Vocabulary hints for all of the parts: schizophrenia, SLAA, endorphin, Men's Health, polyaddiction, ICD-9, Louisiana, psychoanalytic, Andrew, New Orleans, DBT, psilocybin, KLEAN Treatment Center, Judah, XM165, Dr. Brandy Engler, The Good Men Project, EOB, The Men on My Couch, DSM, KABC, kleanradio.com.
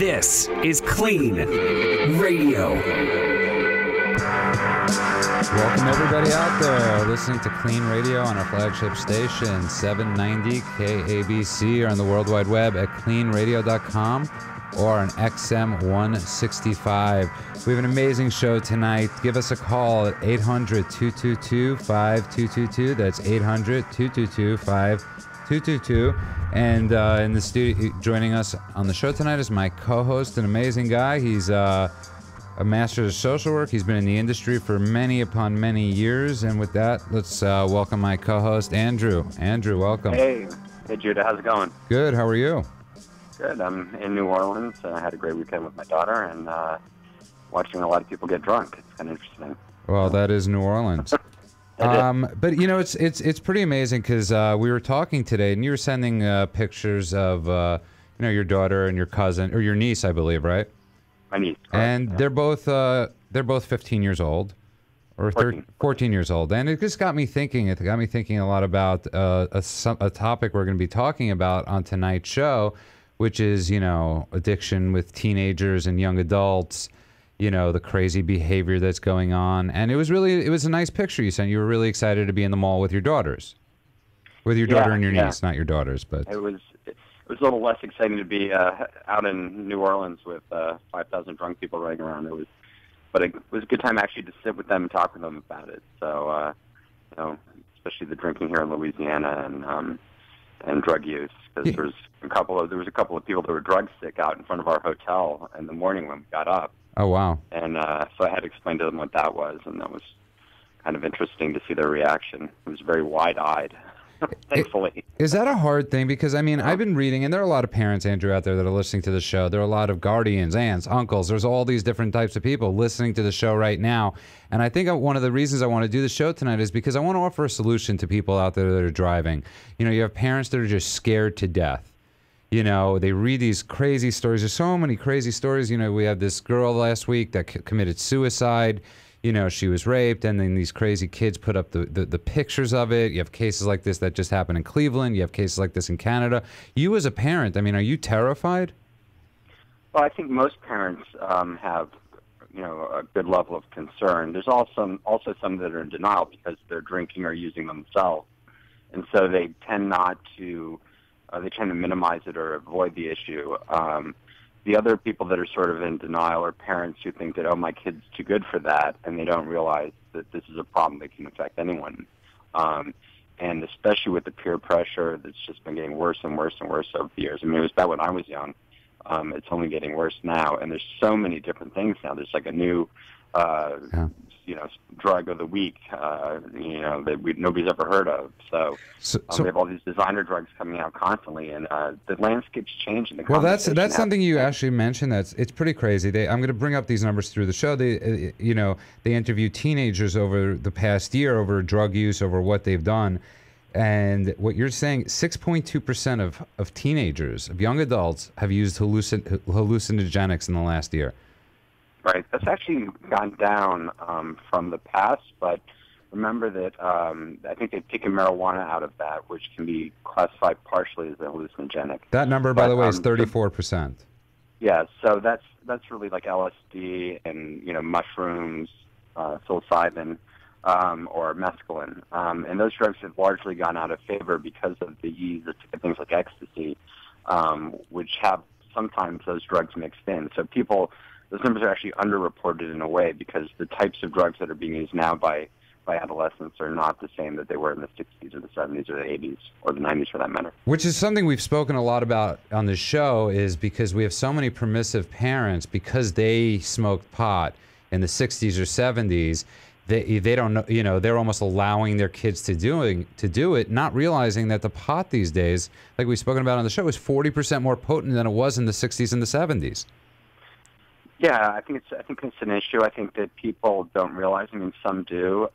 This is KLEAN Radio. Welcome everybody out there listening to KLEAN Radio on our flagship station, 790 KABC, or on the World Wide Web at kleanradio.com or on XM165. We have an amazing show tonight. Give us a call at 800-222-5222. That's 800-222-5222. And in the studio, joining us on the show tonight is my co-host, an amazing guy. He's a master of social work. He's been in the industry for many upon many years. And with that, let's welcome my co-host, Andrew. Andrew, welcome. Hey, Judah. How's it going? Good. How are you? Good. I'm in New Orleans. I had a great weekend with my daughter and watching a lot of people get drunk. It's kind of interesting. Well, that is New Orleans. But you know, it's pretty amazing because we were talking today, and you were sending pictures of you know, your daughter and your cousin or your niece, I believe, right? My niece. Correct. And yeah, they're both 15 years old, or 14 years old, and it just got me thinking. It got me thinking a lot about a topic we're going to be talking about on tonight's show, which is, you know, addiction with teenagers and young adults. You know, the crazy behavior that's going on. And it was a nice picture you sent. You were really excited to be in the mall with your daughters. With your daughter and your niece, not your daughters, but it was a little less exciting to be out in New Orleans with 5,000 drunk people running around. But it was a good time actually to sit with them and talk with them about it. So you know, especially the drinking here in Louisiana and drug use, because there was a couple of people that were drug sick out in front of our hotel in the morning when we got up. Oh, wow. And so I had to explain to them what that was, and that was kind of interesting to see their reaction. It was very wide-eyed, thankfully. Is that a hard thing? Because, I mean, I've been reading, and there are a lot of parents, Andrew, out there that are listening to the show. There are a lot of guardians, aunts, uncles. There's all these different types of people listening to the show right now. And I think one of the reasons I want to do the show tonight is because I want to offer a solution to people out there that are driving. You know, you have parents that are just scared to death. You know, they read these crazy stories. There's so many crazy stories. You know, we had this girl last week that committed suicide. You know, she was raped, and then these crazy kids put up the pictures of it. You have cases like this that just happened in Cleveland. You have cases like this in Canada. You as a parent, I mean, are you terrified? Well, I think most parents have, you know, a good level of concern. There's also some that are in denial because they're drinking or using themselves, and so they tend not to... They tend to minimize it or avoid the issue. The other people that are sort of in denial are parents who think that, oh, my kid's too good for that, and they don't realize that this is a problem that can affect anyone. And especially with the peer pressure that's just been getting worse and worse and worse over the years. I mean, it was bad when I was young. It's only getting worse now, and there's so many different things now. There's like a new, you know, drug of the week, you know, that nobody's ever heard of. So we have all these designer drugs coming out constantly, and the landscape's changing. Well, that's something you actually mentioned. It's pretty crazy. I'm going to bring up these numbers through the show. You know, they interviewed teenagers over the past year over drug use, over what they've done. And what you're saying, 6.2% of teenagers, of young adults, have used hallucinogenics in the last year. Right. That's actually gone down from the past, but remember that I think they've taken marijuana out of that, which can be classified partially as a hallucinogenic. That number, by the way, is 34%. Yeah, so that's really like LSD and, you know, mushrooms, psilocybin, or mescaline. And those drugs have largely gone out of favor because of the ease of things like ecstasy, which have sometimes those drugs mixed in. So people... Those numbers are actually underreported in a way because the types of drugs that are being used now by adolescents are not the same that they were in the 60s or the 70s or the 80s or the 90s for that matter. Which is something we've spoken a lot about on the show is because we have so many permissive parents because they smoked pot in the 60s or 70s. They don't know, you know, they're almost allowing their kids to do it, not realizing that the pot these days, like we've spoken about on the show, is 40% more potent than it was in the 60s and the 70s. Yeah, I think it's an issue. I think that people don't realize. I mean, some do,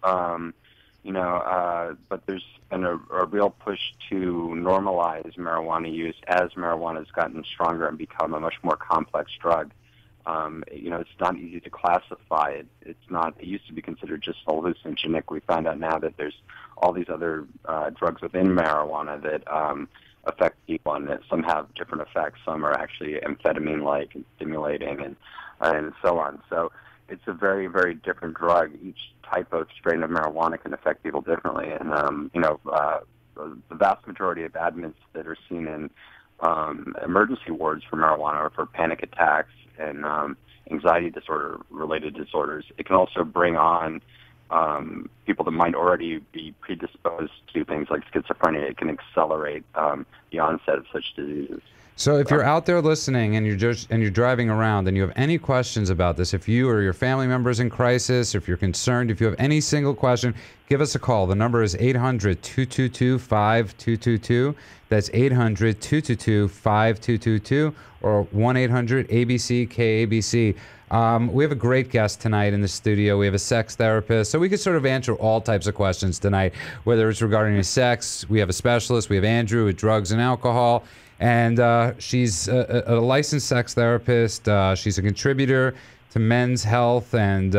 you know. But there's been a real push to normalize marijuana use as marijuana has gotten stronger and become a much more complex drug. You know, it's not easy to classify it. It's not. It used to be considered just hallucinogenic. We find out now that there's all these other drugs within marijuana that affect people, and that some have different effects. Some are actually amphetamine-like and stimulating, and so on. So it's a very, very different drug. Each type of strain of marijuana can affect people differently. And, the vast majority of admits that are seen in emergency wards for marijuana are for panic attacks and anxiety disorder-related disorders. It can also bring on people that might already be predisposed to things like schizophrenia. It can accelerate the onset of such diseases. So if you're out there listening and you're driving around and you have any questions about this, if you or your family member is in crisis, if you're concerned, if you have any single question, give us a call. The number is 800-222-5222. That's 800-222-5222 or 1-800-ABC-KABC. We have a great guest tonight in the studio. We have a sex therapist. So we could sort of answer all types of questions tonight, whether it's regarding sex. We have a specialist. We have Andrew with drugs and alcohol. And she's a licensed sex therapist. She's a contributor to Men's Health, and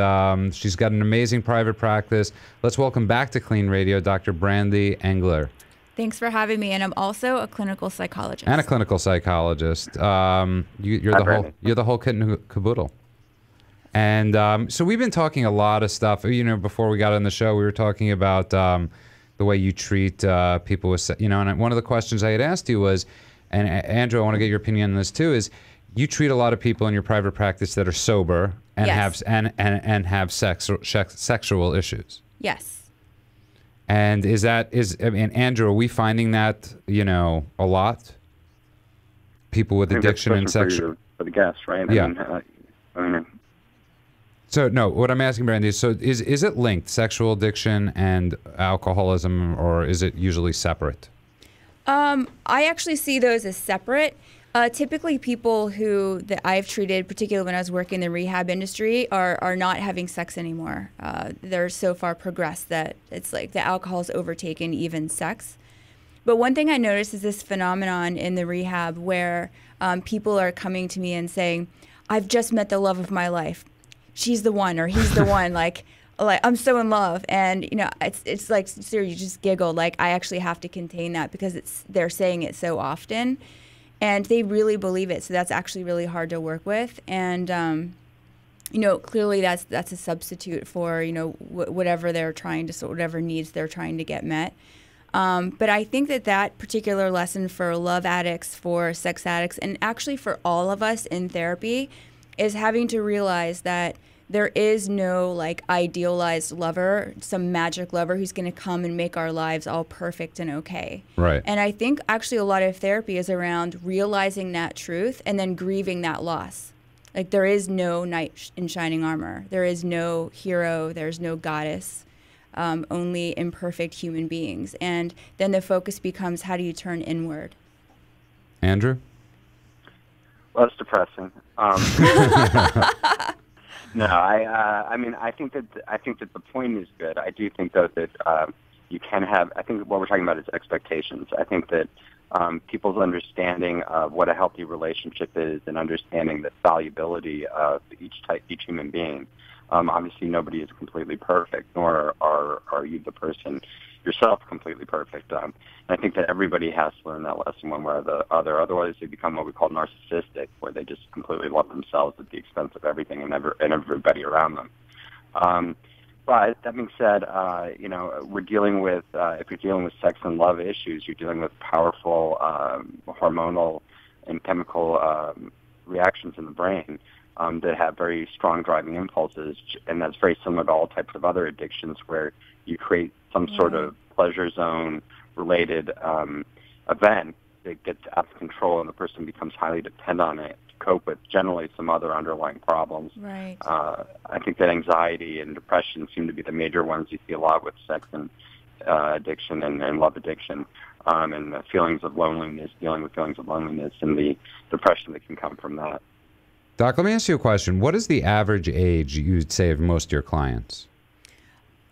she's got an amazing private practice. Let's welcome back to KLEAN Radio, Dr. Brandy Engler. Thanks for having me, and I'm also a clinical psychologist. And a clinical psychologist. You're the whole kit and caboodle. And so we've been talking a lot of stuff. You know, before we got on the show, we were talking about the way you treat people with, and one of the questions I had asked you was, and Andrew, I want to get your opinion on this too, is you treat a lot of people in your private practice that are sober and yes. have sexual issues. Yes. And Andrew, are we finding that, a lot? People with addiction and sexual. For the guests, right? Yeah. So no, what I'm asking, Brandy, is is it linked, sexual addiction and alcoholism, or is it usually separate? I actually see those as separate. Typically, people that I've treated, particularly when I was working in the rehab industry, are not having sex anymore. They're so far progressed that it's like the alcohol's overtaken even sex. But one thing I noticed is this phenomenon in the rehab where people are coming to me and saying, "I've just met the love of my life. She's the one," or "he's the one." Like I'm so in love, and it's like, seriously, you just giggle. Like, I actually have to contain that because they're saying it so often, and they really believe it. So that's actually really hard to work with, and clearly that's a substitute for whatever they're trying to, whatever needs they're trying to get met. But I think that particular lesson for love addicts, for sex addicts, and actually for all of us in therapy, is having to realize that there is no idealized lover, some magic lover who's going to come and make our lives all perfect and okay. Right. And I think actually a lot of therapy is around realizing that truth and then grieving that loss. Like, there is no knight in shining armor. There is no hero. There's no goddess. Only imperfect human beings. And then the focus becomes, how do you turn inward? Andrew? Well, it's depressing. No, I mean, I think that the point is good. I do think, though, that you can have. I think what we're talking about is expectations. I think that people's understanding of what a healthy relationship is and understanding the valuability of each human being. Obviously, nobody is completely perfect, nor are you, the person yourself, completely perfect. And I think that everybody has to learn that lesson one way or the other. Otherwise, they become what we call narcissistic, where they just completely love themselves at the expense of everything and everybody around them. But that being said, we're dealing with, if you're dealing with sex and love issues, you're dealing with powerful hormonal and chemical reactions in the brain. That have very strong driving impulses, and that's very similar to all types of other addictions where you create some sort of pleasure zone-related event that gets out of control, and the person becomes highly dependent on it to cope with generally some other underlying problems. Right. I think that anxiety and depression seem to be the major ones you see a lot with sex and addiction and love addiction, and the feelings of loneliness, dealing with feelings of loneliness and the depression that can come from that. Doc, let me ask you a question. What is the average age you'd say of most of your clients?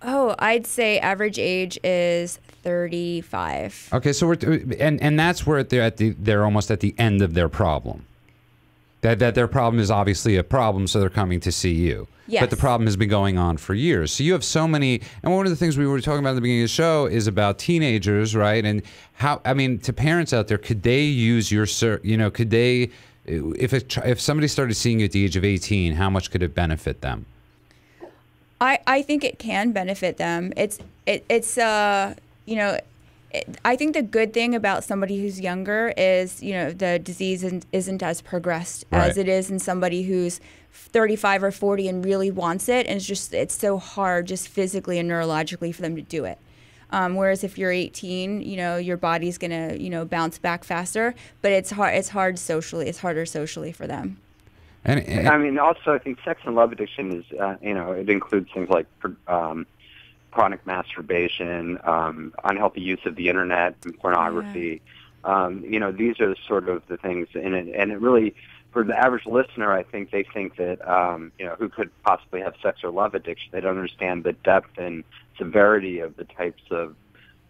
Oh, I'd say average age is 35. Okay, so and that's where they're almost at the end of their problem. That their problem is obviously a problem, so they're coming to see you. Yes. But the problem has been going on for years. So you have so many, and one of the things we were talking about at the beginning of the show is about teenagers, right? And how, I mean, to parents out there, could they use your, you know, could they, if somebody started seeing you at the age of 18, how much could it benefit them? I think it can benefit them. It's you know, I think the good thing about somebody who's younger is, you know, the disease isn't as progressed as it is in somebody who's 35 or 40 and really wants it. And it's just, it's so hard just physically and neurologically for them to do it. Whereas if you're 18, you know, your body's going to, you know, bounce back faster, but it's hard socially. It's harder socially for them. And I mean, also I think sex and love addiction is, you know, it includes things like, chronic masturbation, unhealthy use of the internet and pornography. Yeah. You know, these are sort of the things, and it really, for the average listener, I think they think that, you know, who could possibly have sex or love addiction? They don't understand the depth and severity of the types of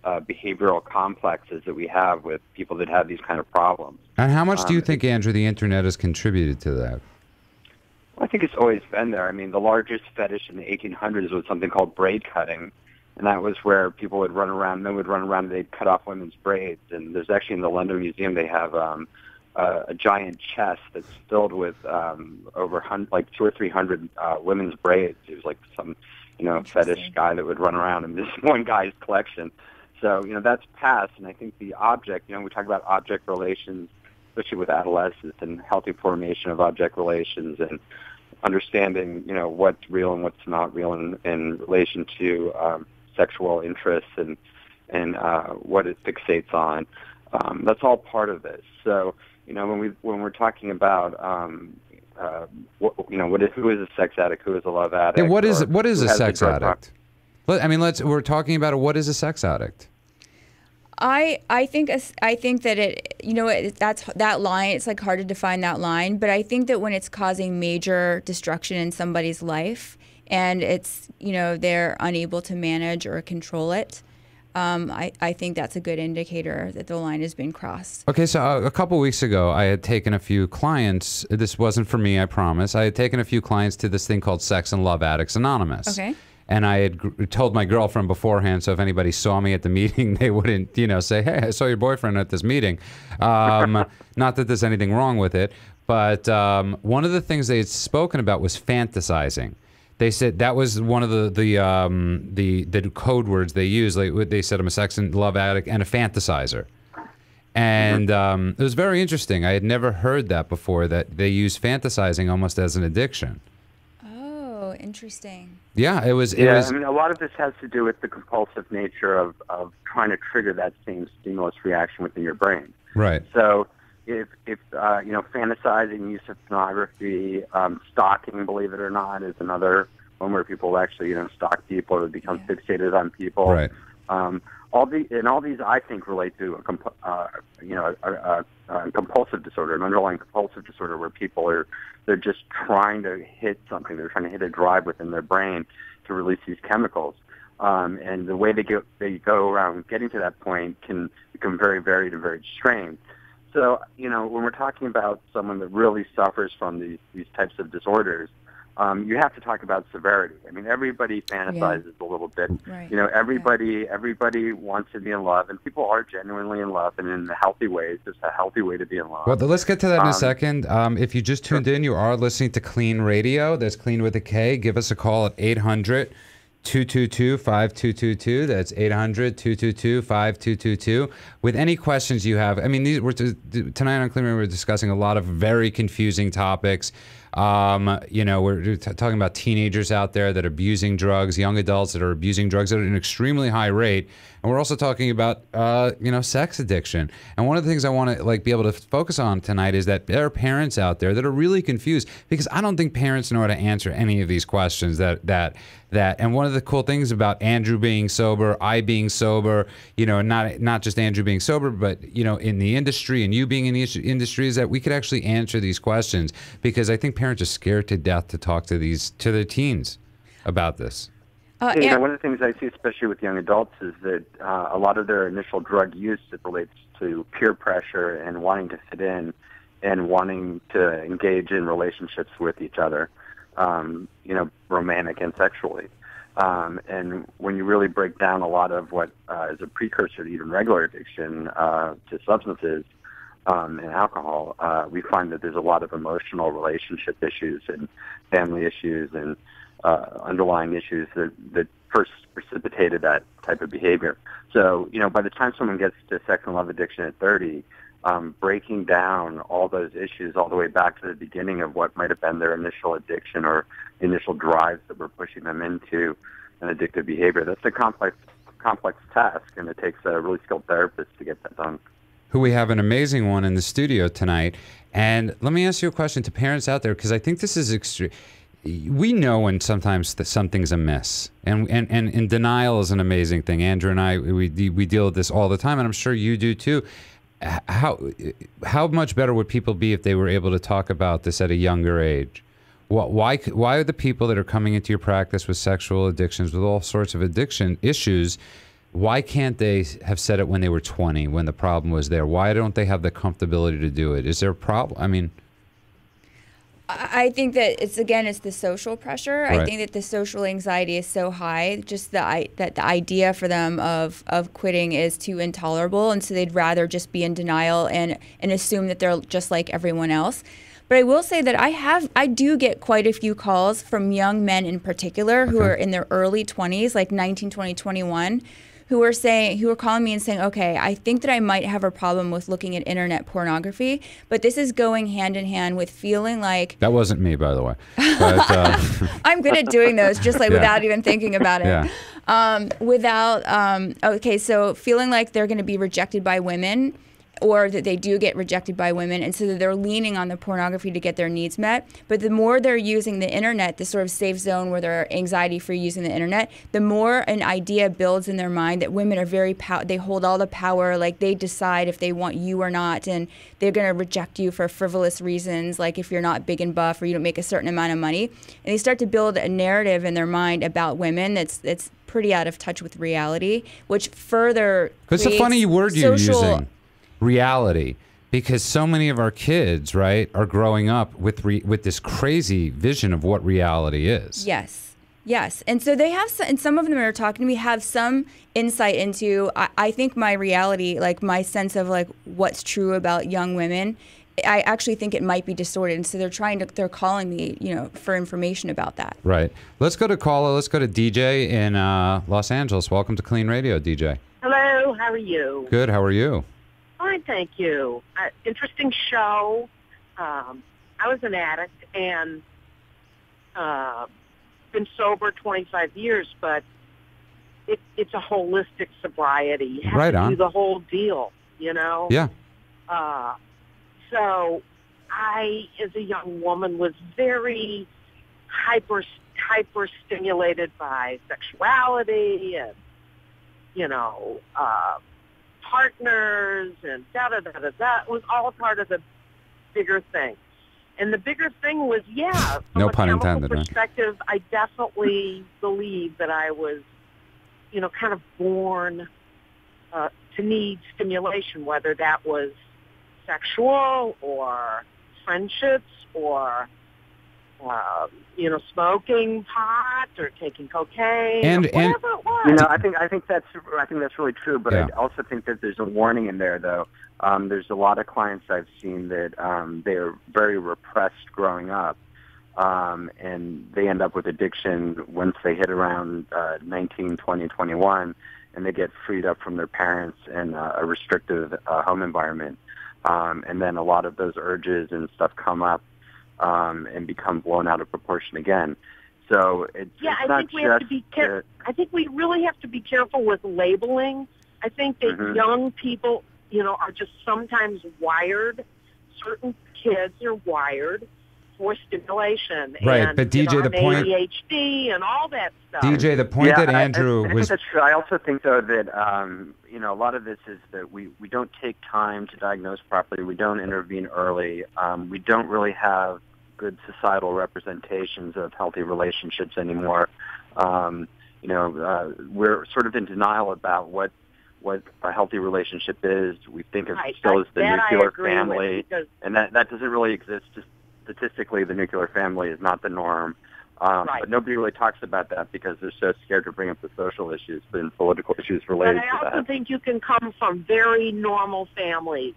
behavioral complexes that we have with people that have these kind of problems. And how much do you think, Andrew, the internet has contributed to that? I think it's always been there. I mean, the largest fetish in the 1800s was something called braid cutting, and that was where people would run around, and they'd cut off women's braids. And there's actually in the London Museum, they have a giant chest that's filled with like 200 or 300 women's braids. It was like some, you know, fetish guy that would run around in this one guy's collection. So, you know, that's past, and I think the object, you know, we talk about object relations, especially with adolescents, and healthy formation of object relations and understanding, you know, what's real and what's not real in relation to sexual interests and what it fixates on. That's all part of this. So, you know, when we're talking about who is a sex addict, who is a love addict, and what is a sex addict? We're talking about what is a sex addict. I think that it, you know, that line, it's like hard to define that line, but I think that when it's causing major destruction in somebody's life and it's, you know, they're unable to manage or control it, I think that's a good indicator that the line has been crossed. Okay, so a couple weeks ago, I had taken a few clients, this wasn't for me, I promise, I had taken a few clients to this thing called Sex and Love Addicts Anonymous. Okay. And I had told my girlfriend beforehand, so if anybody saw me at the meeting, they wouldn't, you know, say, hey, I saw your boyfriend at this meeting. Not that there's anything wrong with it, but one of the things they had spoken about was fantasizing. They said that was one of the code words they used. Like, they said, I'm a sex and love addict and a fantasizer. And it was very interesting. I had never heard that before, that they use fantasizing almost as an addiction. Oh, interesting. Yeah, I mean, a lot of this has to do with the compulsive nature of trying to trigger that same stimulus reaction within your brain. Right. So if you know, fantasizing, use of pornography, stalking, believe it or not, is another one where people actually, you know, stalk people or become fixated on people. Right. All these I think relate to a compulsive disorder, an underlying compulsive disorder where people they're just trying to hit something. They're trying to hit a drive within their brain to release these chemicals. And the way they go around getting to that point can become very varied and very strained. So, you know, when we're talking about someone that really suffers from these types of disorders, you have to talk about severity. I mean, everybody fantasizes a little bit. Right. You know, everybody wants to be in love, and people are genuinely in love, and in healthy ways. It's a healthy way to be in love. Well, let's get to that in a second. If you just tuned in, you are listening to KLEAN Radio. That's KLEAN with a K. Give us a call at 800-222-5222. That's 800-222-5222. With any questions you have, I mean, tonight on KLEAN Radio, we're discussing a lot of very confusing topics. You know, we're talking about teenagers out there that are abusing drugs, young adults that are abusing drugs at an extremely high rate. And we're also talking about, you know, sex addiction. And one of the things I want to, like, be able to focus on tonight is that there are parents out there that are really confused, because I don't think parents know how to answer any of these questions that. And one of the cool things about Andrew being sober, I being sober, you know, not just Andrew being sober, but, you know, in the industry and you being in the industry, is that we could actually answer these questions, because I think parents are scared to death to talk to their teens about this. You know, one of the things I see, especially with young adults, is that a lot of their initial drug use, it relates to peer pressure and wanting to fit in, and wanting to engage in relationships with each other, romantic and sexually. And when you really break down a lot of what is a precursor to even regular addiction to substances and alcohol, we find that there's a lot of emotional relationship issues and family issues and underlying issues that first precipitated that type of behavior. So, by the time someone gets to sex and love addiction at 30, breaking down all those issues all the way back to the beginning of what might have been their initial addiction or initial drives that were pushing them into an addictive behavior. That's a complex task, and it takes a really skilled therapist to get that done. Who we have an amazing one in the studio tonight. And let me ask you a question to parents out there, because I think this is extreme. We know when sometimes something's amiss, and denial is an amazing thing. Andrew and I, we deal with this all the time, and I'm sure you do too. How much better would people be if they were able to talk about this at a younger age? Why are the people that are coming into your practice with sexual addictions, with all sorts of addiction issues, why can't they have said it when they were 20, when the problem was there? Why don't they have the comfortability to do it? Is there a problem? I mean, I think that it's the social pressure. Right. I think that the social anxiety is so high, just that the idea for them of quitting is too intolerable, and so they'd rather just be in denial and assume that they're just like everyone else. But I will say that I do get quite a few calls from young men in particular who are in their early 20s, like 19, 20, 21, who are calling me and saying, okay, I think that I might have a problem with looking at internet pornography, but this is going hand in hand with feeling like... That wasn't me, by the way. But, I'm good at doing those, just like without even thinking about it. Yeah. So feeling like they're going to be rejected by women, or that they do get rejected by women, and so that they're leaning on the pornography to get their needs met. But the more they're using the internet, the sort of safe zone where they're anxiety-free using the internet, the more an idea builds in their mind that women are they hold all the power, like they decide if they want you or not, and they're going to reject you for frivolous reasons, like if you're not big and buff or you don't make a certain amount of money. And they start to build a narrative in their mind about women that's pretty out of touch with reality, which further creates social... That's a funny word you're using. Reality, because so many of our kids, right, are growing up with this crazy vision of what reality is. Yes. And so they have, and some of them are talking to me, have some insight into, I think my reality, like my sense of like what's true about young women, I actually think it might be distorted. And so they're calling me, for information about that. Right. Let's go to caller. Let's go to DJ in Los Angeles. Welcome to KLEAN Radio, DJ. Hello. How are you? Good. How are you? Fine, thank you. Interesting show. I was an addict and been sober 25 years, but it's a holistic sobriety. You have to do the whole deal, Yeah. So I, as a young woman, was very hyper stimulated by sexuality and, partners and da-da-da-da-da. It was all part of the bigger thing. And the bigger thing was, from no pun intended, perspective, right? I definitely believe that I was, kind of born to need stimulation, whether that was sexual or friendships or... smoking pot or taking cocaine, and whatever it was. I think that's really true. But I also think that there's a warning in there, though. There's a lot of clients I've seen that they're very repressed growing up, and they end up with addiction once they hit around 19, 20, 21, and they get freed up from their parents in a restrictive home environment, and then a lot of those urges and stuff come up. And become blown out of proportion again. So it's not just... I think we really have to be careful with labeling. I think that young people, are just sometimes wired. Certain kids are wired for stimulation. Right, and, but DJ, the point... ADHD and all that stuff. DJ, the point that Andrew was... I think that's true. I also think, though, that, a lot of this is that we don't take time to diagnose properly. We don't intervene early. We don't really have good societal representations of healthy relationships anymore. We're sort of in denial about what what a healthy relationship is. We think of still as the nuclear family, and that doesn't really exist. Just statistically, the nuclear family is not the norm. But nobody really talks about that because they're so scared to bring up the social issues and political issues related to that. But I also think you can come from very normal families,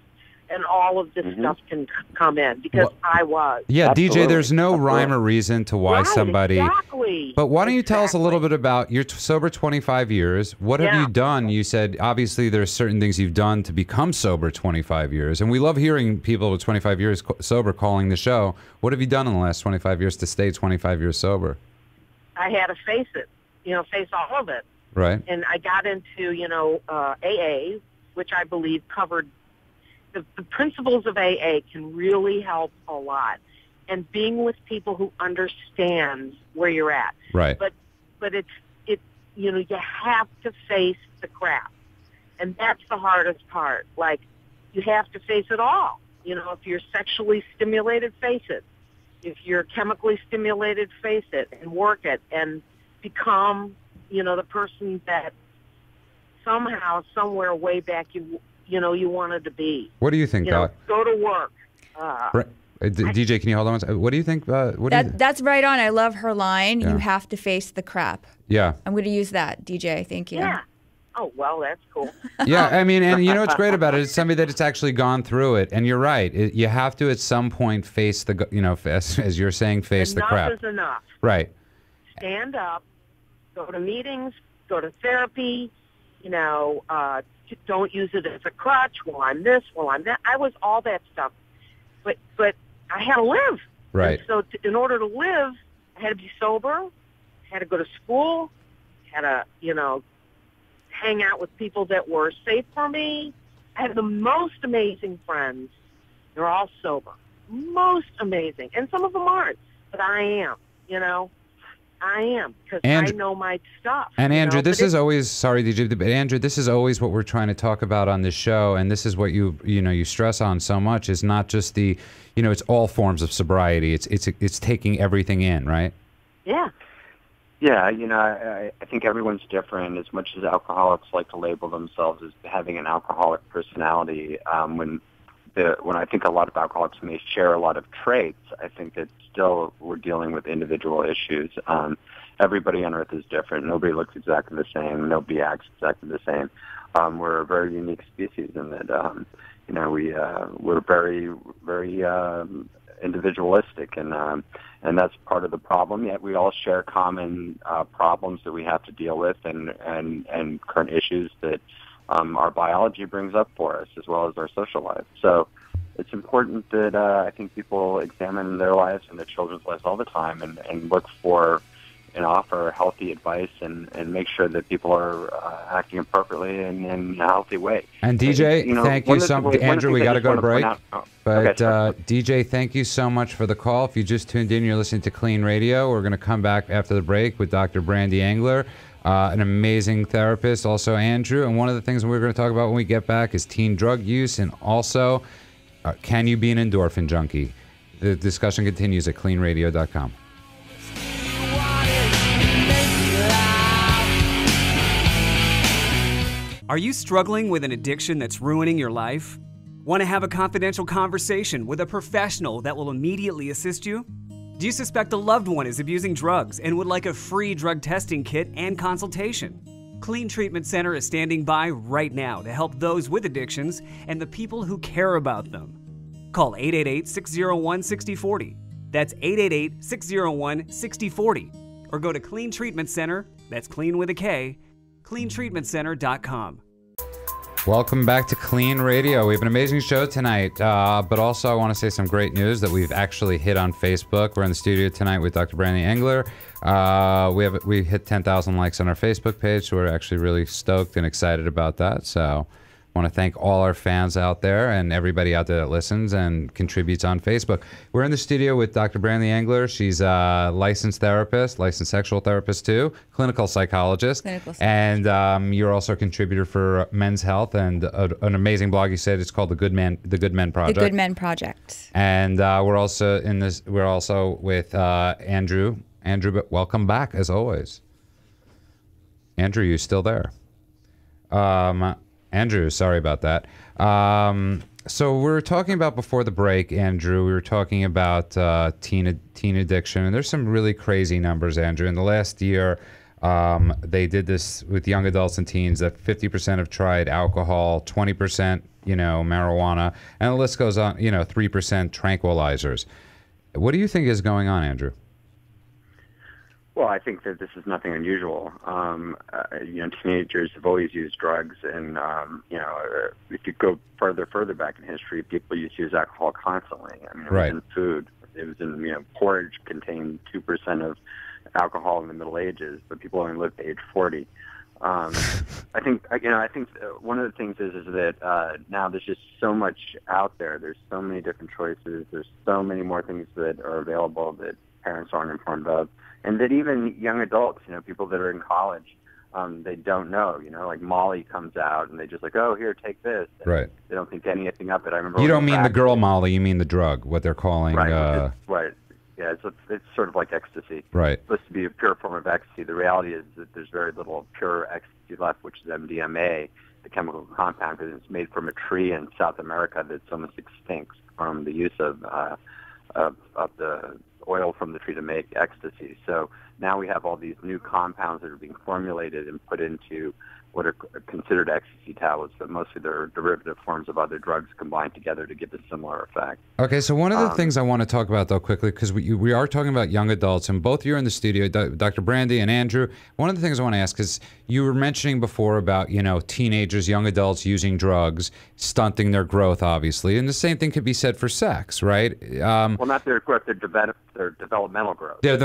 and all of this stuff can come in, because Yeah, absolutely. DJ, there's no rhyme or reason to why somebody... Exactly. But why don't you tell us a little bit about, you're sober 25 years. What have you done? You said, obviously, there's certain things you've done to become sober 25 years. And we love hearing people with 25 years sober calling the show. What have you done in the last 25 years to stay 25 years sober? I had to face it, face all of it. Right. And I got into, AA, which I believe covered... The principles of AA can really help a lot, and being with people who understand where you're at. Right. But it's you have to face the crap, and that's the hardest part. Like, you have to face it all. If you're sexually stimulated, face it. If you're chemically stimulated, face it and work it and become the person that somehow, somewhere, way back you wanted to be. What do you think, Doc? Go to work. DJ, can you hold on? What do you think? That's right on. I love her line. Yeah. You have to face the crap. Yeah. I'm going to use that, DJ. Thank you. Yeah. Oh, well, that's cool. Yeah, I mean, and what's great about it is somebody that it's actually gone through it. And you're right. You have to at some point face the, as you're saying, face the crap. Enough is enough. Right. Stand up. Go to meetings. Go to therapy. Don't use it as a crutch. Well, I'm this. Well, I'm that. I was all that stuff, but I had to live. Right. And so in order to live, I had to be sober. I had to go to school. I had to hang out with people that were safe for me. I had the most amazing friends. They're all sober. Most amazing, and some of them aren't, but I am. I am, because I know my stuff. And Andrew, this is always, sorry, DJ, but Andrew, this is always what we're trying to talk about on this show, and this is what you stress on so much, is not just the, it's all forms of sobriety. It's taking everything in, right? Yeah. Yeah, I think everyone's different. As much as alcoholics like to label themselves as having an alcoholic personality, when I think a lot of alcoholics may share a lot of traits, I think that still we're dealing with individual issues. Everybody on earth is different. Nobody looks exactly the same. Nobody acts exactly the same. We're a very unique species in that, we're very, very individualistic, and that's part of the problem. Yet we all share common problems that we have to deal with, and current issues that our biology brings up for us, as well as our social life. So it's important that I think people examine their lives and their children's lives all the time, and look for and offer healthy advice, and make sure that people are acting appropriately and in a healthy way. And DJ, thank you so much. Andrew, we got to go to break. But DJ, thank you so much for the call. If you just tuned in, you're listening to KLEAN Radio. We're going to come back after the break with Dr. Brandy Engler, an amazing therapist, also Andrew. And one of the things we're going to talk about when we get back is teen drug use, and also, can you be an endorphin junkie? The discussion continues at kleanradio.com. Are you struggling with an addiction that's ruining your life? Want to have a confidential conversation with a professional that will immediately assist you? Do you suspect a loved one is abusing drugs and would like a free drug testing kit and consultation? KLEAN Treatment Center is standing by right now to help those with addictions and the people who care about them. Call 888-601-6040. That's 888-601-6040. Or go to KLEAN Treatment Center, that's KLEAN with a K, kleantreatmentcenter.com. Welcome back to KLEAN Radio. We have an amazing show tonight, but also I want to say some great news that we've actually hit on Facebook. We're in the studio tonight with Dr. Brandy Engler. We hit 10,000 likes on our Facebook page, so we're actually really stoked and excited about that. So I want to thank all our fans out there and everybody out there that listens and contributes on Facebook. We're in the studio with Dr. Brandy Engler. She's a licensed therapist, licensed sexual therapist too, clinical psychologist. And you're also a contributor for Men's Health and an amazing blog. You said it's called The Good Men Project. The Good Men Project. And we're also with Andrew. Andrew, but welcome back as always. Andrew, you still there? Andrew, sorry about that. So we were talking about before the break, Andrew, we were talking about teen addiction, and there's some really crazy numbers, Andrew. In the last year, they did this with young adults and teens that 50% have tried alcohol, 20%, marijuana, and the list goes on, 3% tranquilizers. What do you think is going on, Andrew? Well, I think that this is nothing unusual. Teenagers have always used drugs, and if you go further back in history, people used to use alcohol constantly. It right. was in food. It was in porridge contained 2% of alcohol in the Middle Ages, but people only lived to age 40. I think one of the things is that now there's just so much out there. There's so many different choices. There's so many more things that are available that parents aren't informed of, and that even young adults, people that are in college, they don't know, like Molly comes out and they just like, oh, here, take this. And right. They don't think anything of it. I remember. You don't mean the girl Molly, you mean the drug, what they're calling. Right. Right. Yeah, it's sort of like ecstasy. Right. It's supposed to be a pure form of ecstasy. The reality is that there's very little pure ecstasy left, which is MDMA, the chemical compound, because it's made from a tree in South America that's almost extinct from the use of the oil from the tree to make ecstasy. So now we have all these new compounds that are being formulated and put into what are considered ecstasy tablets, but mostly they're derivative forms of other drugs combined together to give a similar effect. Okay, so one of the things I want to talk about, though, quickly, because we are talking about young adults, and both you're in the studio, Dr. Brandy and Andrew. One of the things I want to ask is, you were mentioning before about, teenagers, young adults using drugs, stunting their growth, obviously, and the same thing could be said for sex, right? Well, not their growth, their developmental growth. Their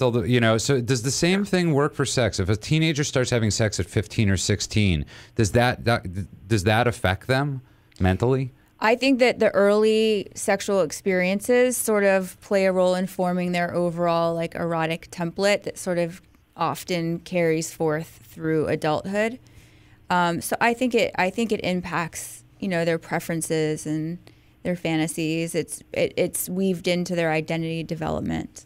mental, so does the same thing work for sex? If a teenager starts having sex at 15 or 16, does that affect them mentally? I think that the early sexual experiences sort of play a role in forming their overall erotic template that sort of often carries forth through adulthood. So I think it impacts their preferences and their fantasies. It's weaved into their identity development.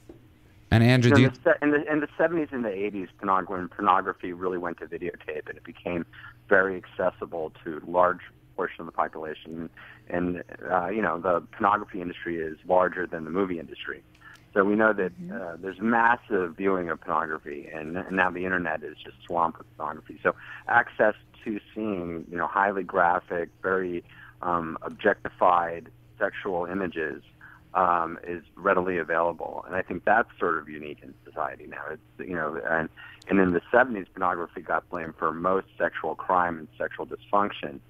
And Andrew, in the 70s and the 80s, pornography really went to videotape, and it became very accessible to a large portion of the population. And the pornography industry is larger than the movie industry, so we know that there's massive viewing of pornography, and now the internet is just swamped with pornography. So access to seeing, highly graphic, very objectified sexual images is readily available, and I think that's sort of unique in society now. It's and in the 70s, pornography got blamed for most sexual crime and sexual dysfunction.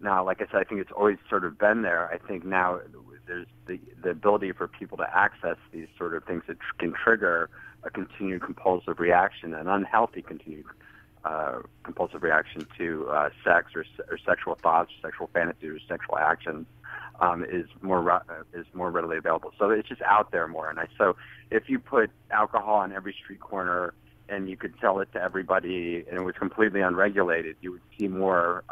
Now, like I said, I think it's always sort of been there. I think now there's the ability for people to access these sort of things that can trigger a continued compulsive reaction, an unhealthy continued compulsive reaction to sex or sexual thoughts, sexual fantasies, or sexual actions. Is more readily available. So it's just out there more. And so if you put alcohol on every street corner and you could sell it to everybody and it was completely unregulated, you would see more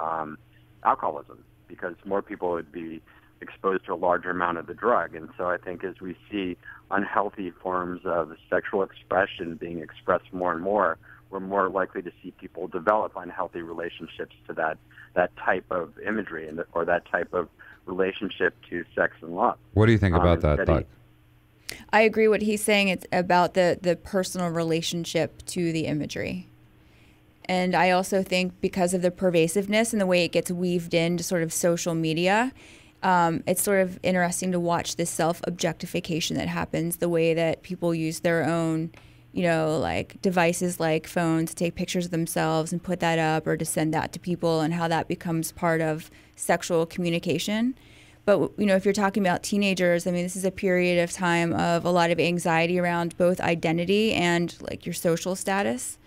alcoholism, because more people would be exposed to a larger amount of the drug. And so I think as we see unhealthy forms of sexual expression being expressed more and more, we're more likely to see people develop unhealthy relationships to that type of imagery or that type of relationship to sex and love. What do you think about that, Doc? I agree what he's saying. It's about the personal relationship to the imagery. And I also think because of the pervasiveness and the way it gets weaved into sort of social media, it's sort of interesting to watch this self-objectification that happens, the way that people use their own devices like phones, take pictures of themselves and put that up or to send that to people, and how that becomes part of sexual communication. But, if you're talking about teenagers, this is a period of time of a lot of anxiety around both identity and your social status.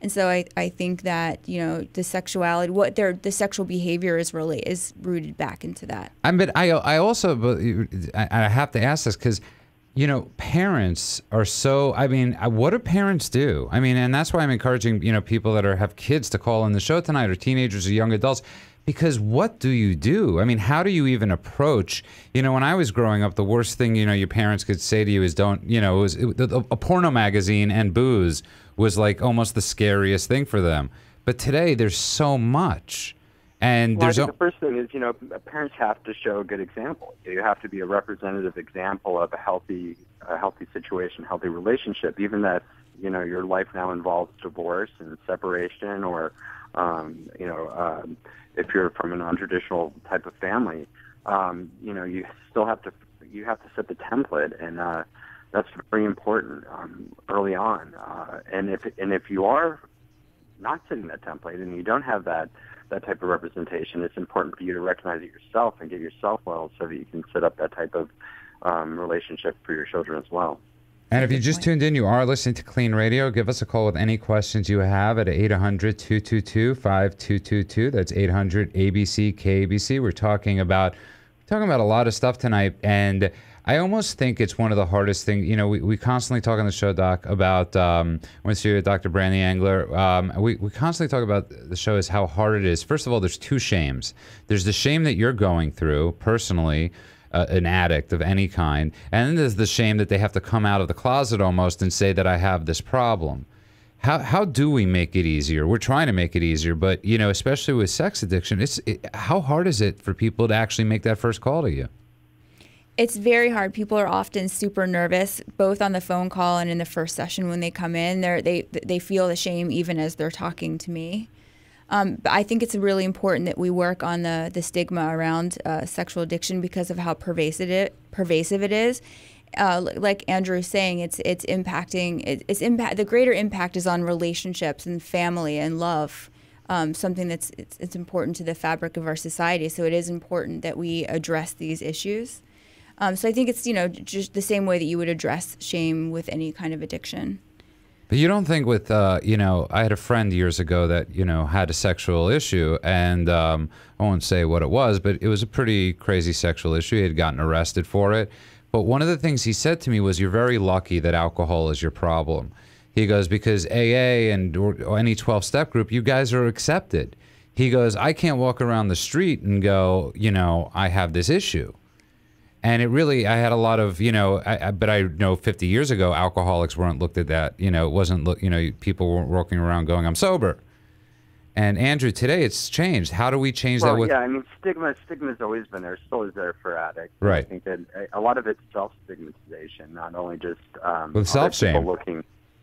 And so I think that, the sexuality, the sexual behavior is really rooted back into that. I have to ask this because parents are so, what do parents do? And that's why I'm encouraging, people that have kids to call in the show tonight, or teenagers or young adults, because what do you do? How do you even approach, when I was growing up, the worst thing, your parents could say to you is don't, a porno magazine and booze was almost the scariest thing for them. But today there's so much. And well, I think the first thing is, you know, parents have to show a good example. You have to be a representative example of a healthy situation, healthy relationship, even that, you know, your life now involves divorce and separation, or, you know, if you're from a non-traditional type of family, you know, you still have to, you have to set the template, and that's very important early on. And if you are not setting that template and you don't have that type of representation, it's important for you to recognize it yourself and get yourself well so that you can set up that type of relationship for your children as well. And if you just tuned in, you are listening to KLEAN Radio. Give us a call with any questions you have at 800-222-5222. That's 800-ABC-KABC. We're talking about a lot of stuff tonight, and I almost think it's one of the hardest things. You know, we constantly talk on the show, Doc, about, when it's with Dr. Brandy Engler, we constantly talk about the show is how hard it is. First of all, there's two shames. There's the shame that you're going through personally, an addict of any kind, and then there's the shame that they have to come out of the closet almost and say that I have this problem. How do we make it easier? We're trying to make it easier, but, you know, especially with sex addiction, how hard is it for people to actually make that first call to you? It's very hard. People are often super nervous, both on the phone call and in the first session when they come in. They feel the shame even as they're talking to me. But I think it's really important that we work on the stigma around sexual addiction because of how pervasive it is. Like Andrew's saying, the greater impact is on relationships and family and love, something that's it's important to the fabric of our society. So it is important that we address these issues. So I think it's, you know, just the same way that you would address shame with any kind of addiction. But you don't think with, you know, I had a friend years ago that, you know, had a sexual issue, and I won't say what it was, but it was a pretty crazy sexual issue. He had gotten arrested for it. But one of the things he said to me was, you're very lucky that alcohol is your problem. He goes, because AA and or any 12-step group, you guys are accepted. He goes, I can't walk around the street and go, you know, I have this issue. And it really, I had a lot of, you know, but I know 50 years ago, alcoholics weren't looked at that, you know, it wasn't, you know, people weren't walking around going, I'm sober. And Andrew, today it's changed. How do we change that? Yeah, I mean, stigma's always been there, still is there for addicts. Right. I think that a lot of it's self-stigmatization, not only just with self-shame.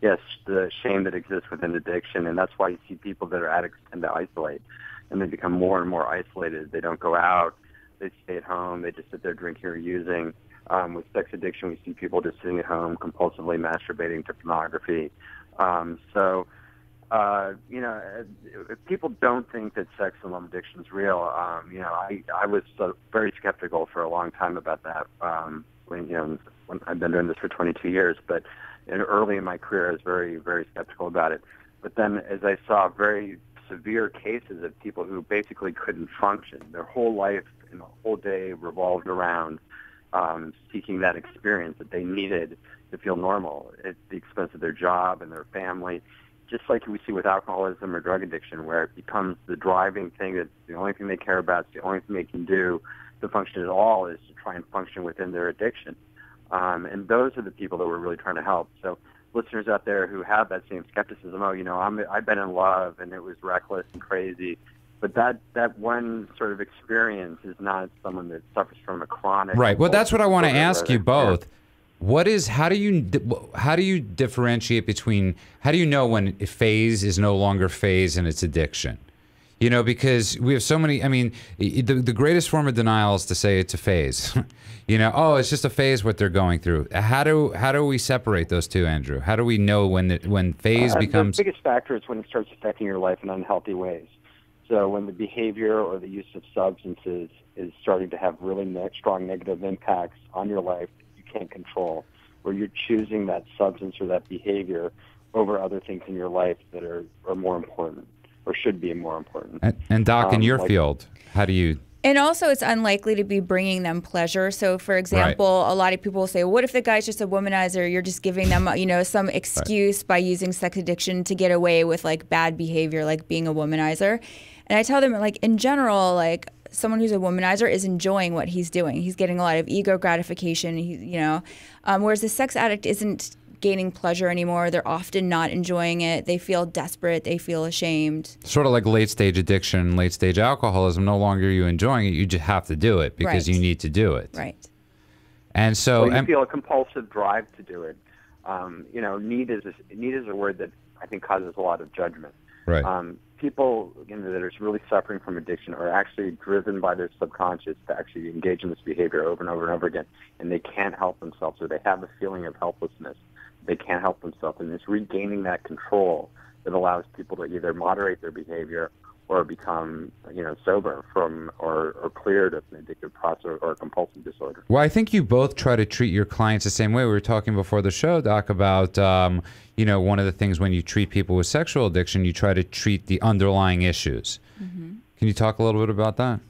Yes, the shame that exists within addiction, and that's why you see people that are addicts tend to isolate, and they become more and more isolated. They don't go out. They stay at home. They just sit there drinking or using. With sex addiction, we see people just sitting at home, compulsively masturbating to pornography. You know, if people don't think that sex and love addiction is real. You know, I was very skeptical for a long time about that. When I've been doing this for 22 years, but early in my career, I was very, very skeptical about it. But then, as I saw very severe cases of people who basically couldn't function, their whole life and the whole day revolved around seeking that experience that they needed to feel normal at the expense of their job and their family. Just like we see with alcoholism or drug addiction, where it becomes the driving thing, that's the only thing they care about, it's the only thing they can do to function at all is to try and function within their addiction. And those are the people that we're really trying to help. So listeners out there who have that same skepticism, oh, you know, I've been in love and it was reckless and crazy, but that one sort of experience is not someone that suffers from a chronic. Right. Well, that's what I want to ask you both. What is, how do you differentiate between, how do you know when a phase is no longer phase and it's addiction? You know, because we have so many, I mean, the greatest form of denial is to say it's a phase. You know, oh, it's just a phase what they're going through. How do we separate those two, Andrew? How do we know when phase becomes? The biggest factor is when it starts affecting your life in unhealthy ways. So when the behavior or the use of substances is starting to have really strong negative impacts on your life that you can't control, where you're choosing that substance or that behavior over other things in your life that are more important or should be more important. And Doc, in your field, how do you... And also it's unlikely to be bringing them pleasure. So for example, right. A lot of people will say, what if the guy's just a womanizer? You're just giving them, you know, some excuse right. by using sex addiction to get away with like bad behavior, like being a womanizer. And I tell them, like, in general, like, someone who's a womanizer is enjoying what he's doing. He's getting a lot of ego gratification, you know, whereas the sex addict isn't gaining pleasure anymore. They're often not enjoying it. They feel desperate. They feel ashamed. Sort of like late-stage addiction, late-stage alcoholism. No longer are you enjoying it. You just have to do it because you need to do it. Right. And so you feel a compulsive drive to do it. You know, need is a word that I think causes a lot of judgment. Right. People that are really suffering from addiction are actually driven by their subconscious to actually engage in this behavior over and over and over again, and they can't help themselves, or they have a feeling of helplessness. They can't help themselves, and it's regaining that control that allows people to either moderate their behavior or become, sober from or cleared of an addictive process or a compulsive disorder. Well, I think you both try to treat your clients the same way. We were talking before the show, Doc, about, one of the things when you treat people with sexual addiction, you try to treat the underlying issues. Mm-hmm. Can you talk a little bit about that?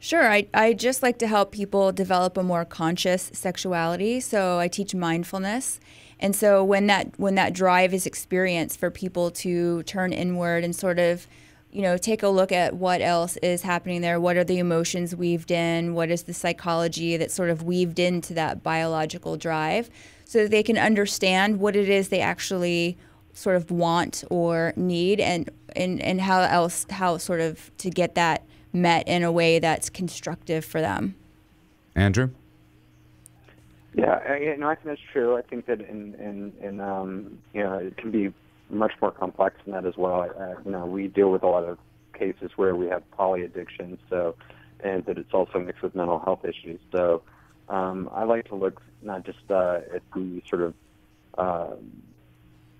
Sure. I just like to help people develop a more conscious sexuality. So I teach mindfulness. And so when that drive is experienced for people to turn inward and sort of take a look at what else is happening there. What are the emotions weaved in? What is the psychology that's sort of weaved into that biological drive, so that they can understand what it is they actually sort of want or need, and how sort of to get that met in a way that's constructive for them. Andrew? Yeah, I think that's true. I think that it can be much more complex than that as well. We deal with a lot of cases where we have polyaddiction, and that it's also mixed with mental health issues. So I like to look not just at the sort of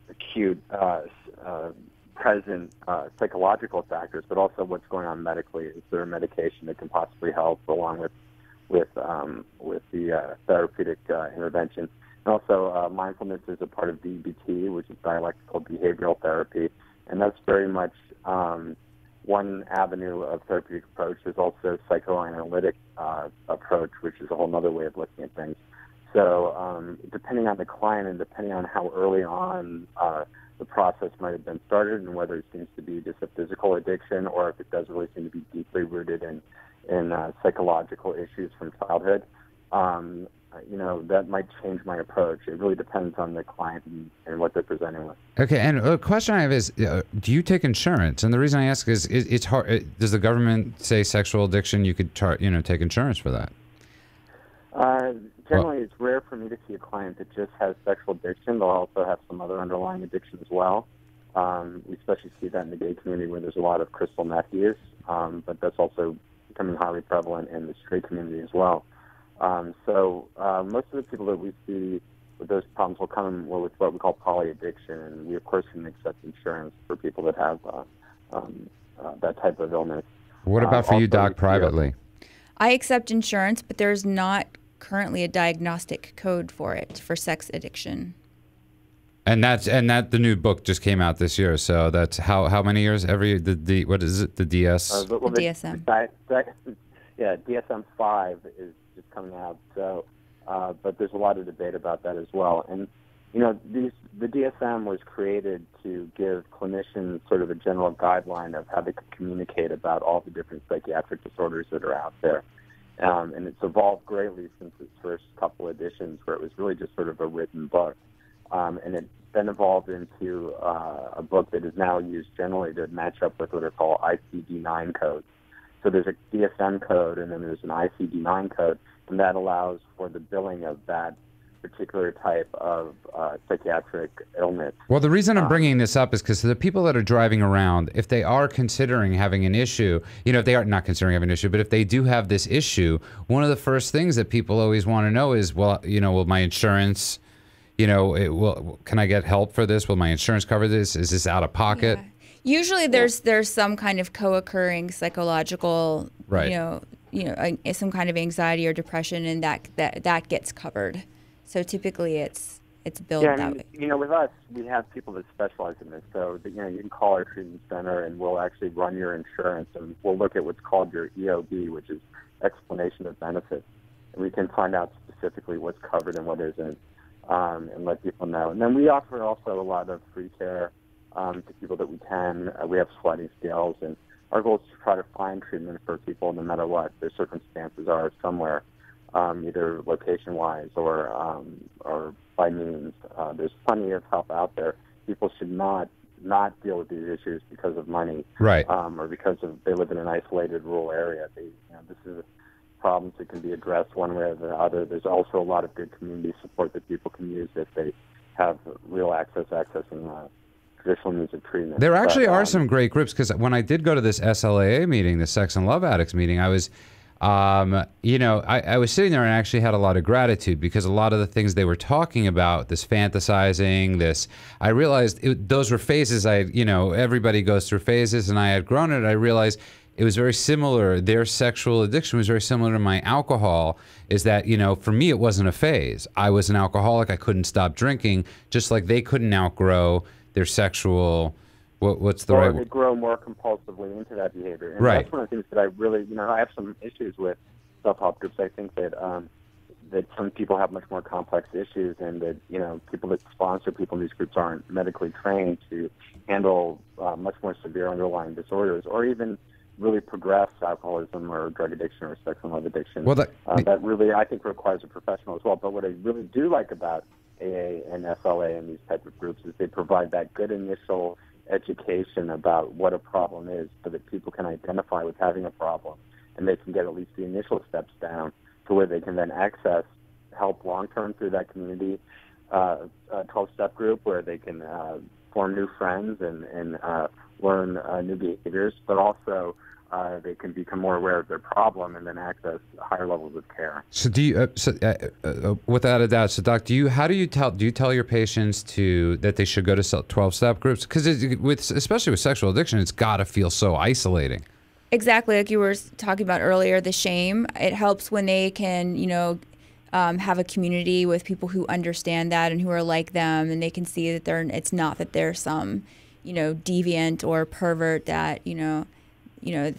acute, present psychological factors, but also what's going on medically. Is there a medication that can possibly help along with the therapeutic intervention? And also, mindfulness is a part of DBT, which is dialectical behavioral therapy, and that's very much one avenue of therapeutic approach. There's also psychoanalytic approach, which is a whole other way of looking at things. So depending on the client and depending on how early on the process might have been started and whether it seems to be just a physical addiction or if it does really seem to be deeply rooted in psychological issues from childhood, that might change my approach. It really depends on the client and what they're presenting with. Okay, and a question I have is, do you take insurance? And the reason I ask is, it's hard. Does the government say sexual addiction, you could take insurance for that? Generally, it's rare for me to see a client that just has sexual addiction. They'll also have some other underlying addiction as well. We especially see that in the gay community where there's a lot of crystal meth use, but that's also becoming highly prevalent in the straight community as well. So most of the people that we see with those problems will come with what we call polyaddiction, and we of course can accept insurance for people that have that type of illness. What about for you, Doc, privately? I accept insurance, but there's not currently a diagnostic code for it for sex addiction. And the new book just came out this year. So that's how many years? What is it? The DS? The DSM. Yeah, DSM-5 is just coming out, so but there's a lot of debate about that as well. And the DSM was created to give clinicians sort of a general guideline of how they could communicate about all the different psychiatric disorders that are out there, and it's evolved greatly since its first couple editions, where it was really just sort of a written book, and it then evolved into a book that is now used generally to match up with what are called ICD-9 codes. So there's a DSM code, and then there's an ICD-9 code, and that allows for the billing of that particular type of psychiatric illness. Well, the reason I'm bringing this up is because the people that are driving around, if they are considering having an issue, if they are not considering having an issue, but if they do have this issue, one of the first things that people always want to know is, well, will my insurance, can I get help for this? Will my insurance cover this? Is this out of pocket? Yeah. Usually there's some kind of co-occurring psychological, some kind of anxiety or depression, and that gets covered. So typically it's billed that way. With us, we have people that specialize in this. So, you can call our treatment center, and we'll actually run your insurance, and we'll look at what's called your EOB, which is explanation of benefits. And we can find out specifically what's covered and what isn't, and let people know. And then we offer also a lot of free care to people that we can. We have sliding scales, and our goal is to try to find treatment for people no matter what their circumstances are somewhere, either location-wise or by means. There's plenty of help out there. People should not deal with these issues because of money, right? Or because of they live in an isolated rural area. This is problems that can be addressed one way or the other. There's also a lot of good community support that people can use if they have real accessing traditional means of treatment. There actually are some great groups, because when I did go to this SLAA meeting, the Sex and Love Addicts meeting, I was, I was sitting there and actually had a lot of gratitude, because a lot of the things they were talking about, this fantasizing, this, I realized those were phases. Everybody goes through phases, and I had grown it. I realized it was very similar. Their sexual addiction was very similar to my alcohol, is that, for me, it wasn't a phase. I was an alcoholic. I couldn't stop drinking, just like they couldn't outgrow their sexual, or they grow more compulsively into that behavior. And right. That's one of the things that I really, I have some issues with self-help groups. I think that that some people have much more complex issues, and that, people that sponsor people in these groups aren't medically trained to handle much more severe underlying disorders, or even really progressed alcoholism or drug addiction or sex and love addiction. Well, that really, I think, requires a professional as well. But what I really do like about AA and SLA and these type of groups is they provide that good initial education about what a problem is, so that people can identify with having a problem, and they can get at least the initial steps down to where they can then access help long-term through that community 12-step group, where they can form new friends and learn new behaviors, but also they can become more aware of their problem and then access higher levels of care. So, without a doubt, so Doc, do you tell your patients that they should go to 12-step groups? Because especially with sexual addiction, it's got to feel so isolating. Exactly, like you were talking about earlier, the shame. It helps when they can, have a community with people who understand that and who are like them, and they can see that it's not that they're some, deviant or pervert, that,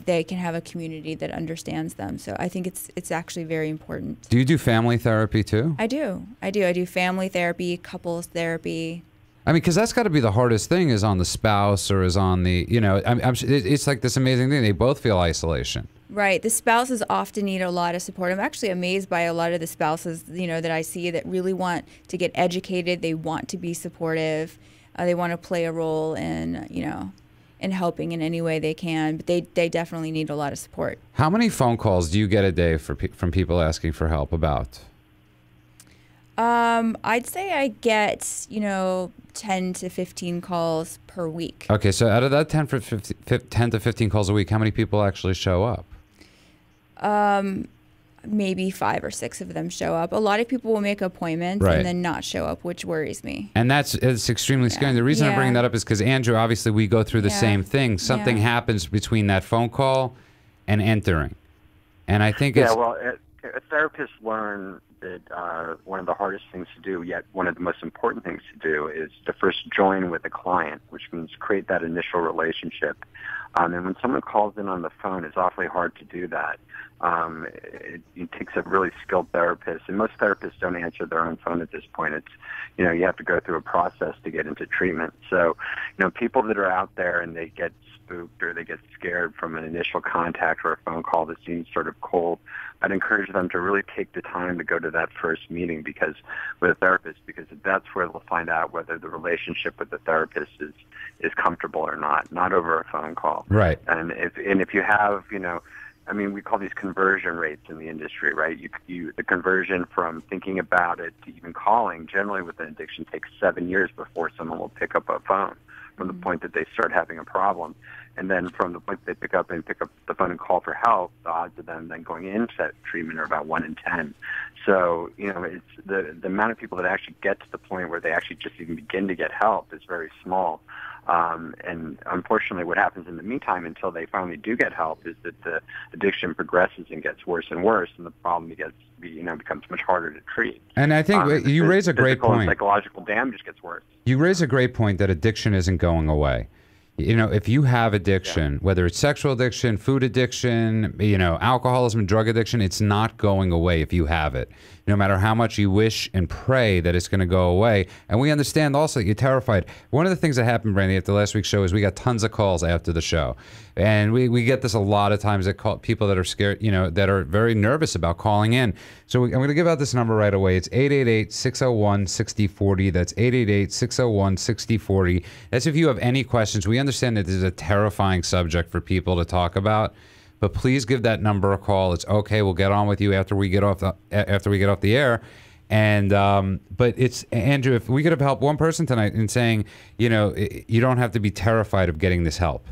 they can have a community that understands them. So I think it's actually very important. Do you do family therapy too? I do. I do family therapy, couples therapy. I mean, because that's got to be the hardest thing, is on the spouse or is on the, it's like this amazing thing. They both feel isolation. Right. The spouses often need a lot of support. I'm actually amazed by a lot of the spouses, that I see that really want to get educated. They want to be supportive. They want to play a role in, and helping in any way they can, but they definitely need a lot of support. How many phone calls do you get a day from people asking for help about? I'd say I get 10 to 15 calls per week. Okay, so out of that 10 to 15 calls a week, how many people actually show up? Maybe 5 or 6 of them show up. A lot of people will make appointments, right, and then not show up, which worries me. And it's extremely scary. The reason I'm bringing that up is because, Andrew, obviously we go through the same thing. Something happens between that phone call and entering. And I think it's... Yeah, well, therapists learn that one of the hardest things to do, yet one of the most important things to do, is to first join with a client, which means create that initial relationship. And when someone calls in on the phone, it's awfully hard to do that. It takes a really skilled therapist, and most therapists don't answer their own phone at this point. It's, you have to go through a process to get into treatment. So, people that are out there and they get spooked or they get scared from an initial contact or a phone call that seems sort of cold, I'd encourage them to really take the time to go to that first meeting with a therapist, because that's where they'll find out whether the relationship with the therapist is comfortable or not, not over a phone call. Right. And if you have, I mean, we call these conversion rates in the industry, right? The conversion from thinking about it to even calling, generally with an addiction, takes 7 years before someone will pick up a phone from the point that they start having a problem. And then from the point they pick up the phone and call for help, the odds of them then going into treatment are about 1 in 10. So, it's the amount of people that actually get to the point where they actually just even begin to get help is very small. And unfortunately, what happens in the meantime, until they finally do get help, is that the addiction progresses and gets worse and worse, and the problem becomes much harder to treat. And I think you raise a great point. Psychological damage gets worse. You raise a great point that addiction isn't going away. If you have addiction, whether it's sexual addiction, food addiction, alcoholism, drug addiction, it's not going away if you have it. no matter how much you wish and pray that it's going to go away. And we understand also that you're terrified. One of the things that happened, Brandy, after last week's show is we got tons of calls after the show. And we get this a lot of times, that call people that are scared, you know, that are very nervous about calling in. So I'm going to give out this number right away. It's 888-601-6040. That's 888-601-6040. That's if you have any questions. We understand that this is a terrifying subject for people to talk about, but please give that number a call. It's okay. We'll get on with you after we get off the air. And but it's, Andrew, if we could have helped one person tonight in saying, you know, you don't have to be terrified of getting this help.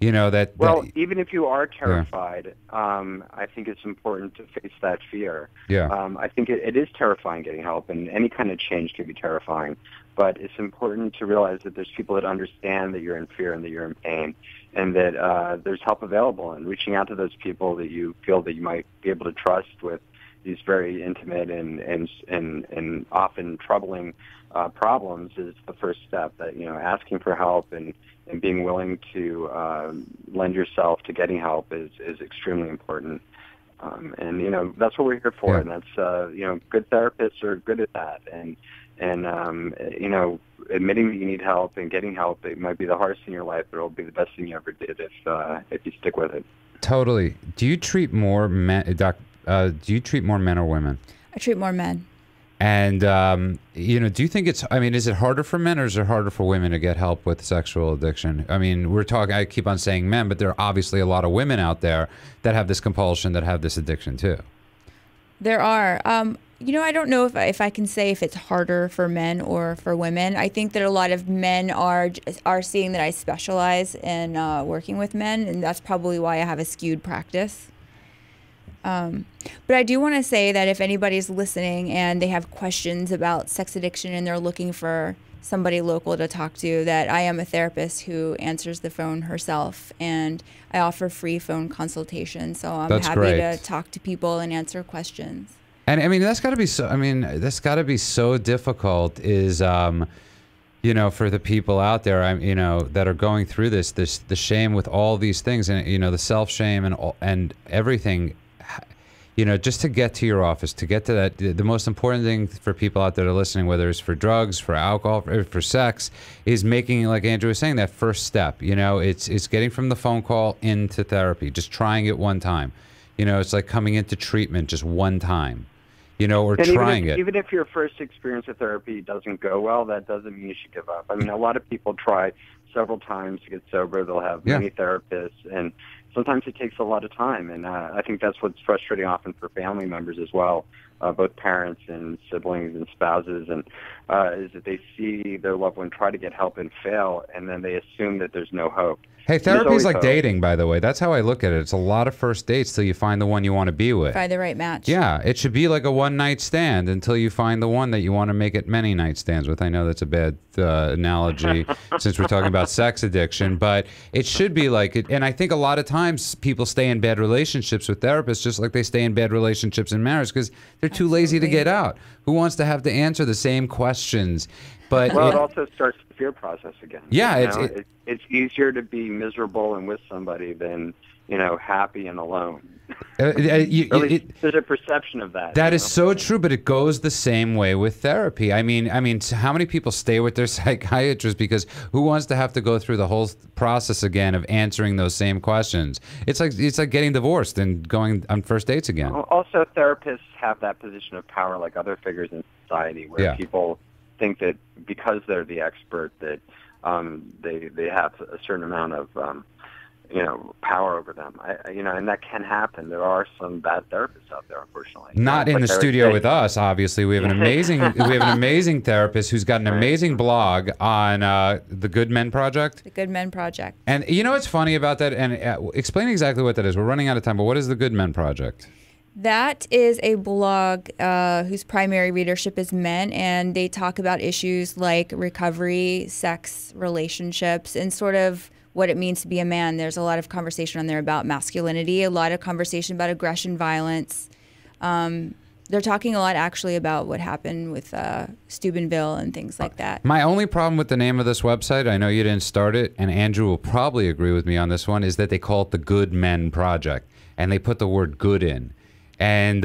You know that. Well, that, even if you are terrified, yeah. I think it's important to face that fear. Yeah. I think it is terrifying getting help, and any kind of change can be terrifying. But it's important to realize that there's people that understand that you're in fear and that you're in pain, and that there's help available. And reaching out to those people that you feel that you might be able to trust with these very intimate and often troubling problems is the first step. That, you know, asking for help and being willing to lend yourself to getting help is extremely important. And, you know, that's what we're here for. Yeah. And that's, you know, good therapists are good at that. And you know, admitting that you need help and getting help, it might be the hardest in your life, but it'll be the best thing you ever did if you stick with it. Totally. Do you treat more men, Doc? Do you treat more men or women? I treat more men. And, you know, do you think it's, I mean, is it harder for men or is it harder for women to get help with sexual addiction? I mean, we're talking, I keep on saying men, but there are obviously a lot of women out there that have this compulsion, that have this addiction too. There are. You know, I don't know if I can say if it's harder for men or for women. I think that a lot of men are seeing that I specialize in working with men, and that's probably why I have a skewed practice. But I do want to say that if anybody's listening and they have questions about sex addiction and they're looking for somebody local to talk to, that I am a therapist who answers the phone herself, and I offer free phone consultations. So I'm happy to talk to people and answer questions. And I mean, that's got to be so, I mean, that's got to be so difficult is, you know, for the people out there, you know, that are going through this, the shame with all these things, and, you know, the self-shame and everything. You know, just to get to your office, to get to that, the most important thing for people out there that are listening, whether it's for drugs, for alcohol, for sex, is making, like Andrew was saying, that first step. You know, it's getting from the phone call into therapy, just trying it one time. You know, it's like coming into treatment just one time. You know, or trying it. Even if your first experience of therapy doesn't go well, that doesn't mean you should give up. I mean, a lot of people try several times to get sober. They'll have many therapists, and sometimes it takes a lot of time. And I think that's what's frustrating often for family members as well, both parents and siblings and spouses, and is that they see their loved one try to get help and fail, and then they assume that there's no hope. Hey, therapy is like dating, by the way. That's how I look at it. It's a lot of first dates till you find the one you want to be with. Find the right match. Yeah, it should be like a one-night stand until you find the one that you want to make it many night stands with. I know that's a bad analogy since we're talking about sex addiction, but it should be like it. And I think a lot of times people stay in bad relationships with therapists just like they stay in bad relationships in marriage because they're too lazy to get out. Who wants to have to answer the same questions? But well, it also starts the fear process again. Yeah, you know? It's easier to be miserable and with somebody than, you know, happy and alone. There's a perception of that. That is so true, but it goes the same way with therapy. I mean, how many people stay with their psychiatrist because who wants to have to go through the whole process again of answering those same questions? It's like getting divorced and going on first dates again. Also, therapists have that position of power, like other figures in society, where people think that because they're the expert that they have a certain amount of you know, power over them. You know, and that can happen. There are some bad therapists out there, unfortunately. Not in the studio with us, obviously. We have an amazing therapist who's got an amazing blog on The Good Men Project. The Good Men Project. And you know what's funny about that? And explain exactly what that is. We're running out of time, but what is The Good Men Project? That is a blog whose primary readership is men, and they talk about issues like recovery, sex, relationships, and sort of what it means to be a man. There's a lot of conversation on there about masculinity, a lot of conversation about aggression, violence. They're talking a lot, actually, about what happened with Steubenville and things like that. My only problem with the name of this website, I know you didn't start it, and Andrew will probably agree with me on this one, is that they call it The Good Men Project, and they put the word good in. And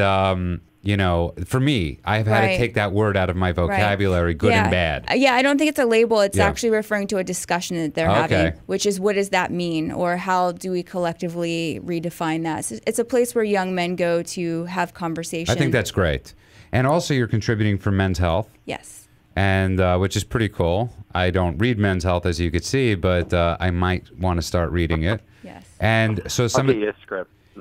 you know, for me, I've had to take that word out of my vocabulary, good and bad. Yeah, I don't think it's a label. It's actually referring to a discussion that they're having, which is what does that mean, or how do we collectively redefine that? So it's a place where young men go to have conversation. I think that's great. And also you're contributing for Men's Health. Yes. And which is pretty cool. I don't read Men's Health, as you could see, but I might want to start reading it. Yes. And so somebody...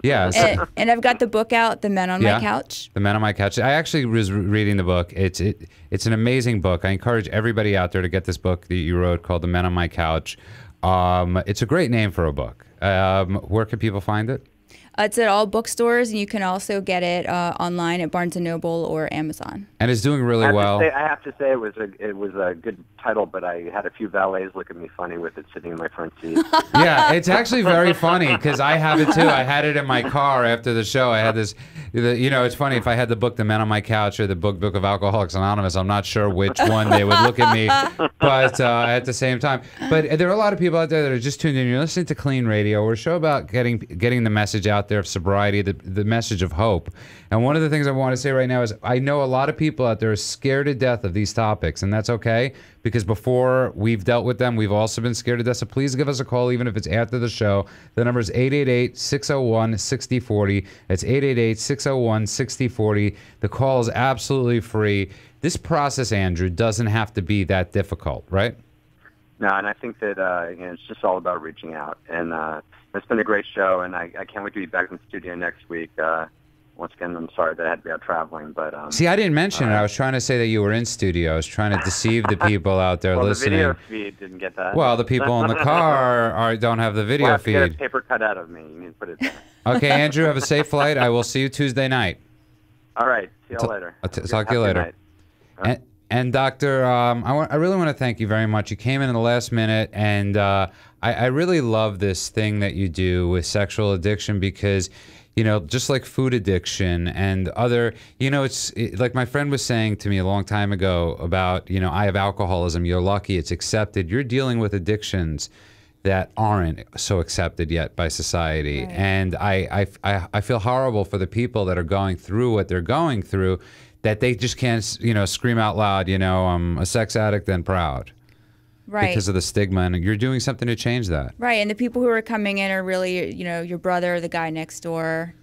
Yeah, so, and I've got the book out, The Men on My Couch. The Men on My Couch. I actually was reading the book. It's an amazing book. I encourage everybody out there to get this book that you wrote called The Men on My Couch. It's a great name for a book. Where can people find it? It's at all bookstores, and you can also get it online at Barnes & Noble or Amazon. And it's doing really well. I have to say it was a good title, but I had a few valets look at me funny with it sitting in my front seat. Yeah, it's actually very funny because I have it too. I had it in my car after the show. I had this, you know, it's funny. If I had the book The Men on My Couch or the book of Alcoholics Anonymous, I'm not sure which one they would look at me, but at the same time. But there are a lot of people out there that are just tuned in. You're listening to KLEAN Radio. We're a show about getting the message out there of sobriety, the message of hope. And one of the things I want to say right now is I know a lot of people out there are scared to death of these topics, and that's okay, because before we've dealt with them, we've also been scared to death. So please give us a call, even if it's after the show. The number is 888-601-6040. That's 888-601-6040. The call is absolutely free. This process, Andrew, doesn't have to be that difficult, right? No, and I think that you know, it's just all about reaching out. And it's been a great show, and I can't wait to be back in the studio next week. Once again, I'm sorry that I had to be out traveling. But see, I didn't mention it. I was trying to say that you were in studio. I was trying to deceive the people out there listening. Well, the video feed didn't get that. Well, the people in the car don't have the video feed. Get a paper cut out of me. You need to put it there. Okay, Andrew, have a safe flight. I will see you Tuesday night. All right. See you all later. I'll talk to you later. And Doctor, I really want to thank you very much. You came in the last minute, and I really love this thing that you do with sexual addiction because, you know, just like food addiction and other, you know, like my friend was saying to me a long time ago about, you know, I have alcoholism. You're lucky. It's accepted. You're dealing with addictions that aren't so accepted yet by society. Right. And I feel horrible for the people that are going through what they're going through, that they just can't, you know, scream out loud, you know, I'm a sex addict and proud. Right. Because of the stigma, and you're doing something to change that. Right, and the people who are coming in are really, you know, your brother, the guy next door,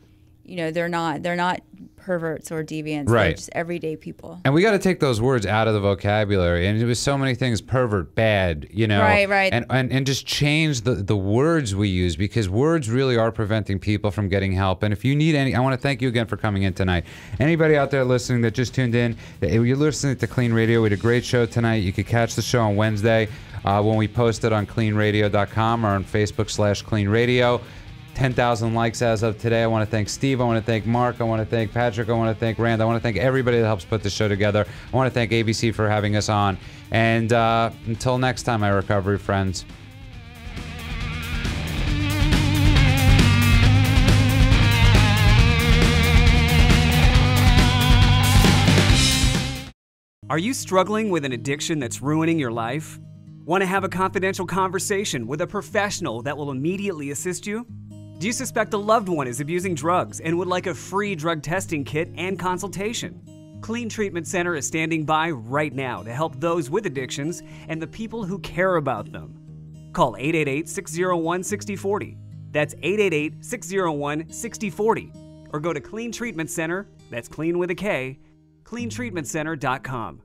you know, they're not perverts or deviants, right. They're just everyday people. And we got to take those words out of the vocabulary, and it was so many things, pervert, bad, you know. Right, right. And just change the words we use, because words really are preventing people from getting help. And if you need any, I want to thank you again for coming in tonight. Anybody out there listening that just tuned in, you're listening to KLEAN Radio. We had a great show tonight. You could catch the show on Wednesday when we post it on kleanradio.com or on Facebook/KLEANradio. 10,000 likes as of today. I want to thank Steve. I want to thank Mark. I want to thank Patrick. I want to thank Rand. I want to thank everybody that helps put this show together. I want to thank ABC for having us on. And until next time, my recovery friends. Are you struggling with an addiction that's ruining your life? Want to have a confidential conversation with a professional that will immediately assist you? Do you suspect a loved one is abusing drugs and would like a free drug testing kit and consultation? KLEAN Treatment Center is standing by right now to help those with addictions and the people who care about them. Call 888-601-6040. That's 888-601-6040. Or go to KLEAN Treatment Center, that's clean with a K, kleantreatmentcenter.com.